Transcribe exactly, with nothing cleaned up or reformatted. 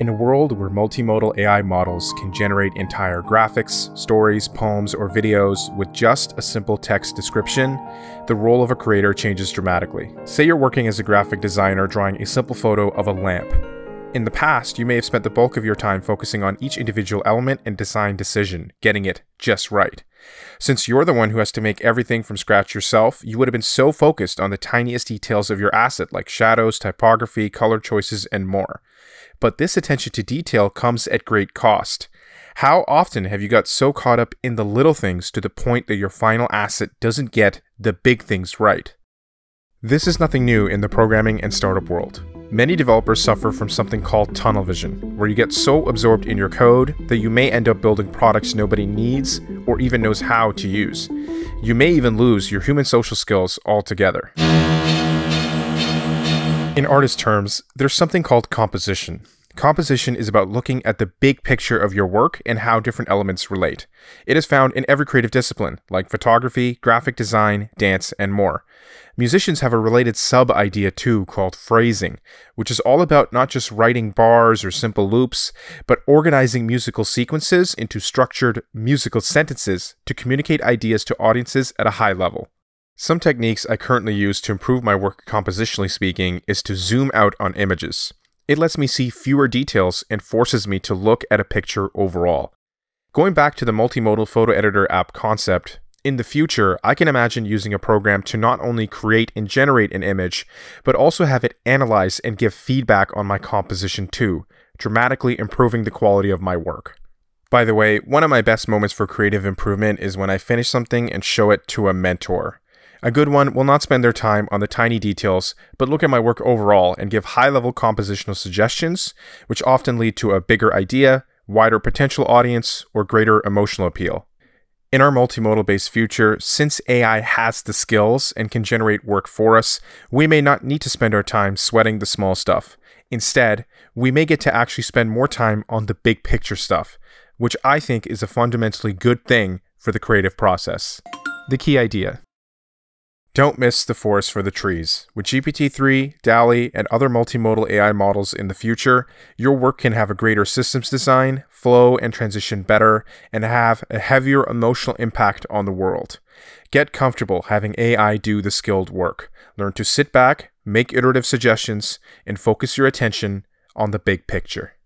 In a world where multimodal A I models can generate entire graphics, stories, poems, or videos with just a simple text description, the role of a creator changes dramatically. Say you're working as a graphic designer drawing a simple photo of a lamp. In the past, you may have spent the bulk of your time focusing on each individual element and design decision, getting it just right. Since you're the one who has to make everything from scratch yourself, you would have been so focused on the tiniest details of your asset like shadows, typography, color choices, and more. But this attention to detail comes at great cost. How often have you got so caught up in the little things to the point that your final asset doesn't get the big things right? This is nothing new in the programming and startup world. Many developers suffer from something called tunnel vision, where you get so absorbed in your code that you may end up building products nobody needs or even knows how to use. You may even lose your human social skills altogether. In artist terms, there's something called composition. Composition is about looking at the big picture of your work and how different elements relate. It is found in every creative discipline, like photography, graphic design, dance, and more. Musicians have a related sub-idea too called phrasing, which is all about not just writing bars or simple loops, but organizing musical sequences into structured musical sentences to communicate ideas to audiences at a high level. Some techniques I currently use to improve my work compositionally speaking is to zoom out on images. It lets me see fewer details and forces me to look at a picture overall. Going back to the multimodal photo editor app concept, in the future, I can imagine using a program to not only create and generate an image, but also have it analyze and give feedback on my composition too, dramatically improving the quality of my work. By the way, one of my best moments for creative improvement is when I finish something and show it to a mentor. A good one will not spend their time on the tiny details, but look at my work overall and give high-level compositional suggestions, which often lead to a bigger idea, wider potential audience, or greater emotional appeal. In our multimodal-based future, since A I has the skills and can generate work for us, we may not need to spend our time sweating the small stuff. Instead, we may get to actually spend more time on the big picture stuff, which I think is a fundamentally good thing for the creative process. The key idea. Don't miss the forest for the trees. With G P T three, DALL-E, and other multimodal A I models in the future, your work can have a greater systems design, flow and transition better, and have a heavier emotional impact on the world. Get comfortable having A I do the skilled work. Learn to sit back, make iterative suggestions, and focus your attention on the big picture.